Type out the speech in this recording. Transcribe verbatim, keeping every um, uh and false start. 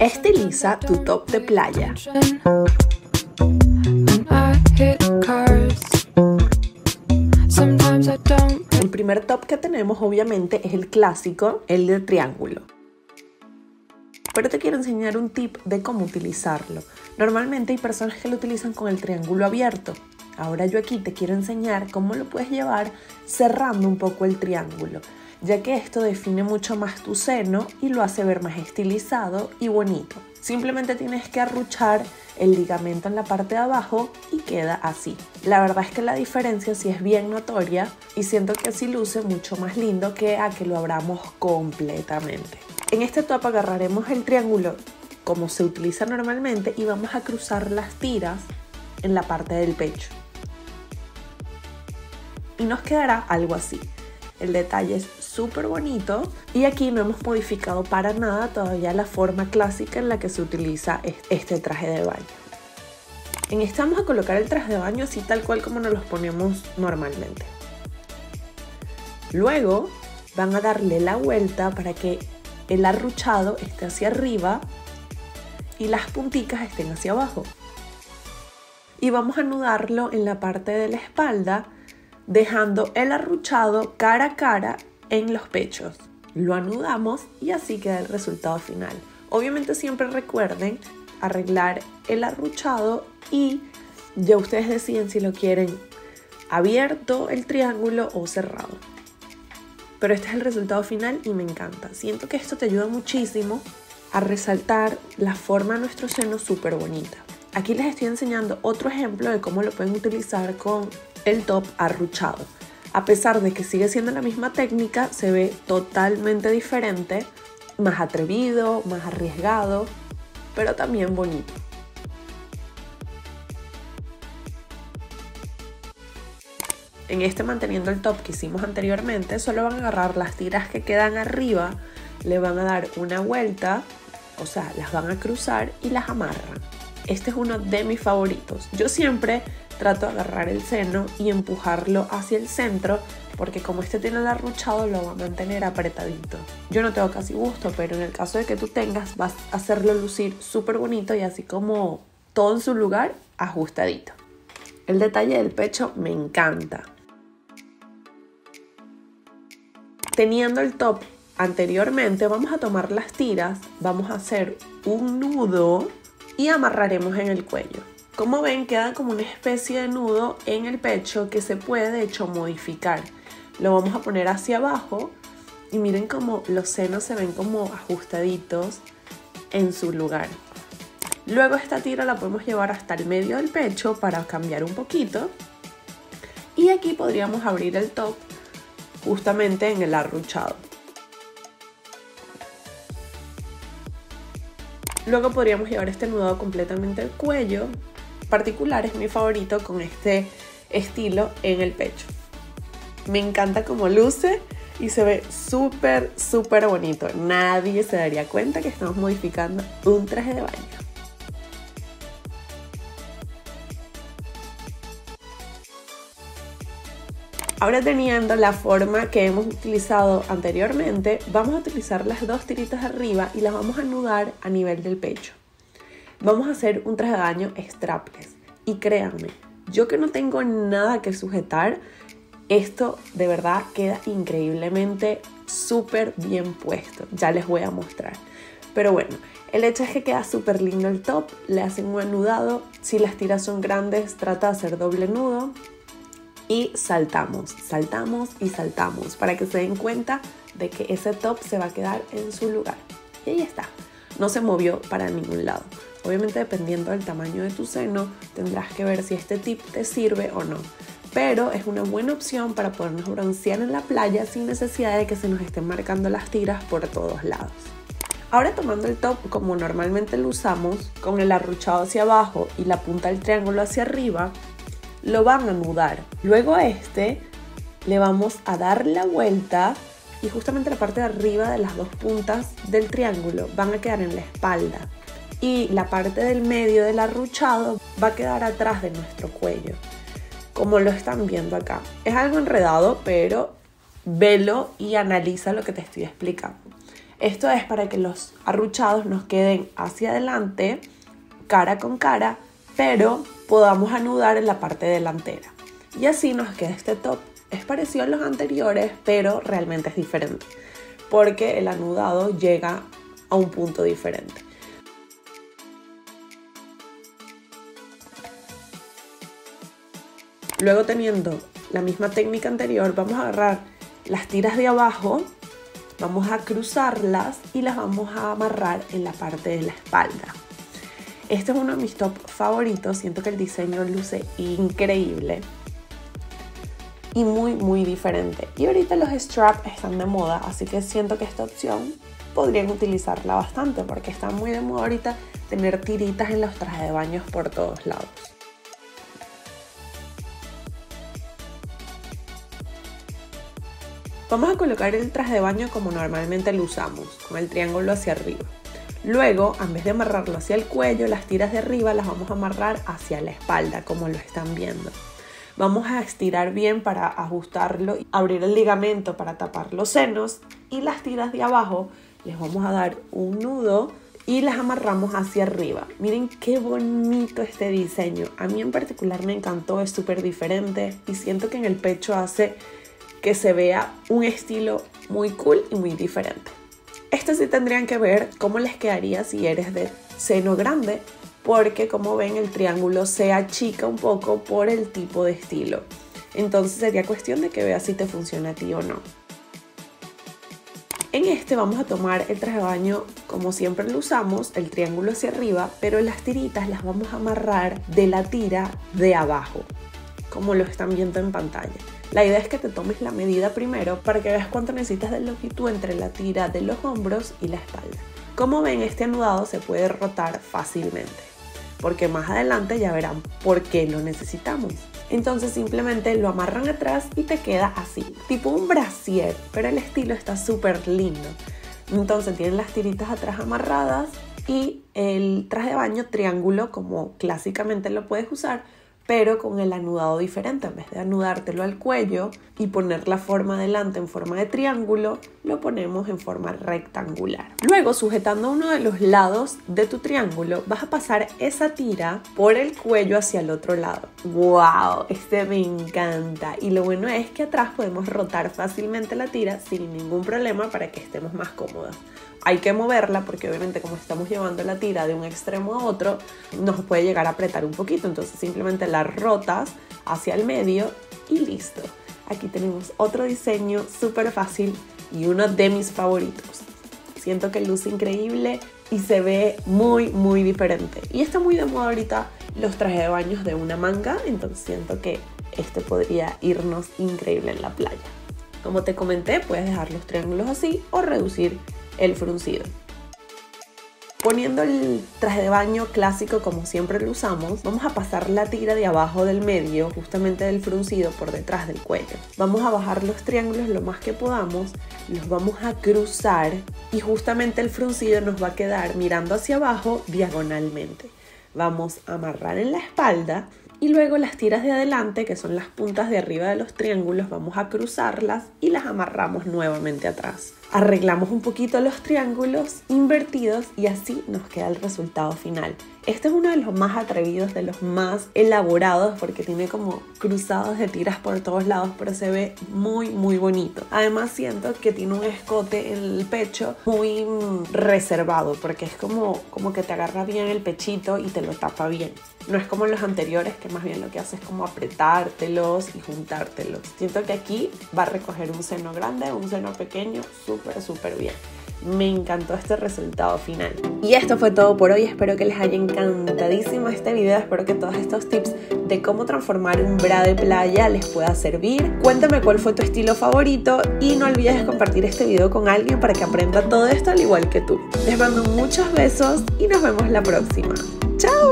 Estiliza tu top de playa. El primer top que tenemos obviamente es el clásico, el de triángulo. Pero te quiero enseñar un tip de cómo utilizarlo. Normalmente hay personas que lo utilizan con el triángulo abierto. Ahora yo aquí te quiero enseñar cómo lo puedes llevar cerrando un poco el triángulo, ya que esto define mucho más tu seno y lo hace ver más estilizado y bonito. Simplemente tienes que arruchar el ligamento en la parte de abajo y queda así. La verdad es que la diferencia sí es bien notoria y siento que así luce mucho más lindo que a que lo abramos completamente. En este top agarraremos el triángulo como se utiliza normalmente y vamos a cruzar las tiras en la parte del pecho. Y nos quedará algo así. El detalle es súper bonito y aquí no hemos modificado para nada todavía la forma clásica en la que se utiliza este traje de baño. En esta vamos a colocar el traje de baño así tal cual como nos los ponemos normalmente. Luego van a darle la vuelta para que el arruchado esté hacia arriba y las punticas estén hacia abajo. Y vamos a anudarlo en la parte de la espalda, dejando el arruchado cara a cara en los pechos. Lo anudamos y así queda el resultado final. Obviamente siempre recuerden arreglar el arruchado y ya ustedes deciden si lo quieren abierto el triángulo o cerrado. Pero este es el resultado final y me encanta. Siento que esto te ayuda muchísimo a resaltar la forma de nuestro seno súper bonita. Aquí les estoy enseñando otro ejemplo de cómo lo pueden utilizar con el top arruchado. A pesar de que sigue siendo la misma técnica, se ve totalmente diferente, más atrevido, más arriesgado, pero también bonito. En este, manteniendo el top que hicimos anteriormente, solo van a agarrar las tiras que quedan arriba, le van a dar una vuelta, o sea, las van a cruzar y las amarran. Este es uno de mis favoritos. Yo siempre trato de agarrar el seno y empujarlo hacia el centro porque como este tiene el arruchado lo va a mantener apretadito. Yo no tengo casi gusto, pero en el caso de que tú tengas vas a hacerlo lucir súper bonito y así como todo en su lugar, ajustadito. El detalle del pecho me encanta. Teniendo el top anteriormente vamos a tomar las tiras, vamos a hacer un nudo y amarraremos en el cuello. Como ven, queda como una especie de nudo en el pecho que se puede de hecho modificar. Lo vamos a poner hacia abajo y miren como los senos se ven como ajustaditos en su lugar. Luego esta tira la podemos llevar hasta el medio del pecho para cambiar un poquito. Y aquí podríamos abrir el top justamente en el arruchado. Luego podríamos llevar este nudo completamente al cuello. En particular es mi favorito con este estilo en el pecho. Me encanta cómo luce y se ve súper, súper bonito. Nadie se daría cuenta que estamos modificando un traje de baño. Ahora teniendo la forma que hemos utilizado anteriormente, vamos a utilizar las dos tiritas arriba y las vamos a anudar a nivel del pecho. Vamos a hacer un traje de baño strapless y créanme, yo que no tengo nada que sujetar, esto de verdad queda increíblemente súper bien puesto, ya les voy a mostrar. Pero bueno, el hecho es que queda súper lindo el top, le hacen un anudado, si las tiras son grandes trata de hacer doble nudo. Y saltamos, saltamos y saltamos para que se den cuenta de que ese top se va a quedar en su lugar. Y ahí está, no se movió para ningún lado. Obviamente dependiendo del tamaño de tu seno tendrás que ver si este tip te sirve o no. Pero es una buena opción para podernos broncear en la playa sin necesidad de que se nos estén marcando las tiras por todos lados. Ahora tomando el top como normalmente lo usamos, con el arruchado hacia abajo y la punta del triángulo hacia arriba, lo van a anudar. Luego a este le vamos a dar la vuelta y justamente la parte de arriba de las dos puntas del triángulo van a quedar en la espalda y la parte del medio del arruchado va a quedar atrás de nuestro cuello, como lo están viendo acá. Es algo enredado, pero velo y analiza lo que te estoy explicando. Esto es para que los arruchados nos queden hacia adelante, cara con cara, pero podamos anudar en la parte delantera. Y así nos queda este top. Es parecido a los anteriores, pero realmente es diferente, porque el anudado llega a un punto diferente. Luego, teniendo la misma técnica anterior, vamos a agarrar las tiras de abajo, vamos a cruzarlas y las vamos a amarrar en la parte de la espalda. Este es uno de mis top favoritos, siento que el diseño luce increíble y muy muy diferente. Y ahorita los straps están de moda, así que siento que esta opción podrían utilizarla bastante porque está muy de moda ahorita tener tiritas en los trajes de baños por todos lados. Vamos a colocar el traje de baño como normalmente lo usamos, con el triángulo hacia arriba. Luego, en vez de amarrarlo hacia el cuello, las tiras de arriba las vamos a amarrar hacia la espalda, como lo están viendo. Vamos a estirar bien para ajustarlo, abrir el ligamento para tapar los senos, y las tiras de abajo les vamos a dar un nudo y las amarramos hacia arriba. Miren qué bonito este diseño. A mí en particular me encantó, es súper diferente y siento que en el pecho hace que se vea un estilo muy cool y muy diferente. Esto sí tendrían que ver cómo les quedaría si eres de seno grande, porque como ven el triángulo se achica un poco por el tipo de estilo. Entonces sería cuestión de que veas si te funciona a ti o no. En este vamos a tomar el traje de baño como siempre lo usamos, el triángulo hacia arriba, pero las tiritas las vamos a amarrar de la tira de abajo, como lo están viendo en pantalla. La idea es que te tomes la medida primero para que veas cuánto necesitas de longitud entre la tira de los hombros y la espalda. Como ven, este anudado se puede rotar fácilmente, porque más adelante ya verán por qué lo necesitamos. Entonces simplemente lo amarran atrás y te queda así, tipo un brasier, pero el estilo está súper lindo. Entonces tienen las tiritas atrás amarradas y el traje de baño triángulo como clásicamente lo puedes usar, pero con el anudado diferente. En vez de anudártelo al cuello y poner la forma adelante en forma de triángulo, lo ponemos en forma rectangular. Luego, sujetando uno de los lados de tu triángulo, vas a pasar esa tira por el cuello hacia el otro lado. ¡Wow! Este me encanta. Y lo bueno es que atrás podemos rotar fácilmente la tira sin ningún problema para que estemos más cómodas. Hay que moverla porque obviamente como estamos llevando la tira de un extremo a otro, nos puede llegar a apretar un poquito. Entonces simplemente la rotas hacia el medio y listo. Aquí tenemos otro diseño súper fácil y uno de mis favoritos. Siento que luce increíble y se ve muy muy diferente. Y está muy de moda ahorita los trajes de baños de una manga, entonces siento que este podría irnos increíble en la playa. Como te comenté, puedes dejar los triángulos así o reducir el fruncido. Poniendo el traje de baño clásico como siempre lo usamos, vamos a pasar la tira de abajo del medio, justamente del fruncido, por detrás del cuello. Vamos a bajar los triángulos lo más que podamos, los vamos a cruzar y justamente el fruncido nos va a quedar mirando hacia abajo diagonalmente. Vamos a amarrar en la espalda y luego las tiras de adelante, que son las puntas de arriba de los triángulos, vamos a cruzarlas y las amarramos nuevamente atrás. Arreglamos un poquito los triángulos invertidos y así nos queda el resultado final. Este es uno de los más atrevidos, de los más elaborados, porque tiene como cruzados de tiras por todos lados, pero se ve muy muy bonito. Además siento que tiene un escote en el pecho muy reservado, porque es como, como que te agarra bien el pechito y te lo tapa bien. No es como los anteriores, que más bien lo que hace es como apretártelos y juntártelos. Siento que aquí va a recoger un seno grande, un seno pequeño, súper súper bien. Me encantó este resultado final. Y esto fue todo por hoy, espero que les haya encantadísimo este video, espero que todos estos tips de cómo transformar un bra de playa les pueda servir. Cuéntame cuál fue tu estilo favorito y no olvides compartir este video con alguien para que aprenda todo esto al igual que tú. Les mando muchos besos y nos vemos la próxima. ¡Chao!